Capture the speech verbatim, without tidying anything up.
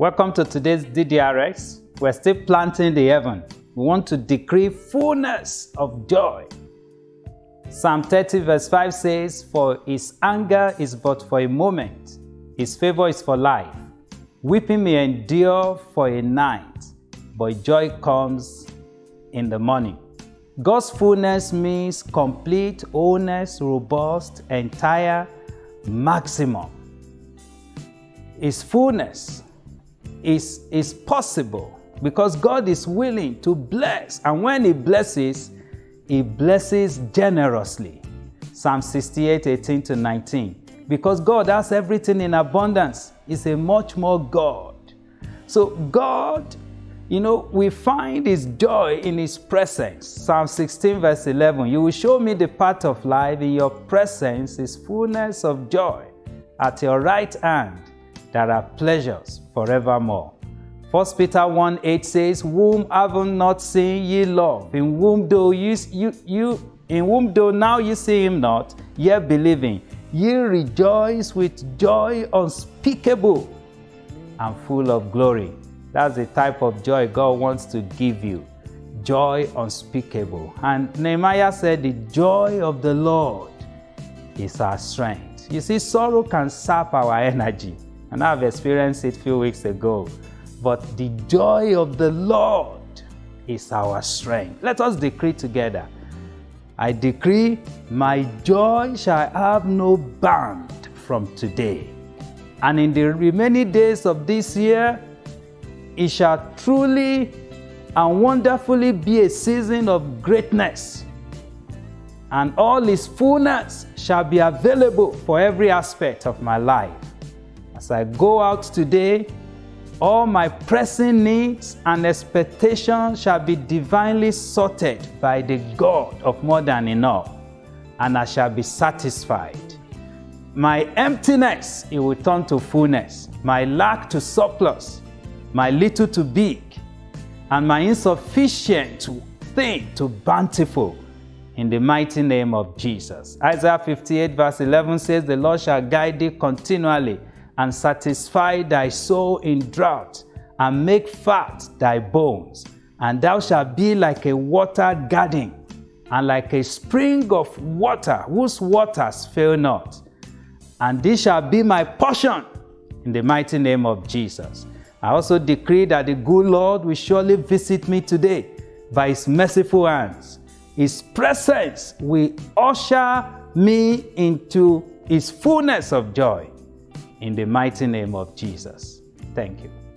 Welcome to today's D D R X. We're still planting the heaven. We want to decree fullness of joy. Psalm thirty verse five says, "For his anger is but for a moment, his favor is for life. Weeping may endure for a night, but joy comes in the morning." God's fullness means complete, wholeness, robust, entire, maximum. His fullness Is, is possible because God is willing to bless, and when He blesses, He blesses generously. Psalm sixty-eight, eighteen to nineteen. Because God has everything in abundance, is a much more God. So God, you know, we find His joy in His presence. Psalm sixteen, verse eleven. "You will show me the path of life. In your presence is fullness of joy. At your right hand there are pleasures forevermore." First Peter one, eight says, "Whom haven't not seen ye love, in whom though you, you, you in whom though now you see him not, yet believing, ye rejoice with joy unspeakable and full of glory." That's the type of joy God wants to give you. Joy unspeakable. And Nehemiah said, "The joy of the Lord is our strength." You see, sorrow can sap our energy. And I've experienced it a few weeks ago. But the joy of the Lord is our strength. Let us decree together. I decree, my joy shall have no bound from today. And in the remaining days of this year, it shall truly and wonderfully be a season of greatness. And all its fullness shall be available for every aspect of my life. As I go out today, all my pressing needs and expectations shall be divinely sorted by the God of more than enough, and I shall be satisfied. My emptiness, it will turn to fullness, my lack to surplus, my little to big, and my insufficient thing to bountiful, in the mighty name of Jesus. Isaiah fifty-eight verse eleven says, "The Lord shall guide thee continually, and satisfy thy soul in drought, and make fat thy bones. And thou shalt be like a watered garden, and like a spring of water, whose waters fail not. And this shall be my portion," in the mighty name of Jesus. I also decree that the good Lord will surely visit me today by His merciful hands. His presence will usher me into His fullness of joy. In the mighty name of Jesus. Thank you.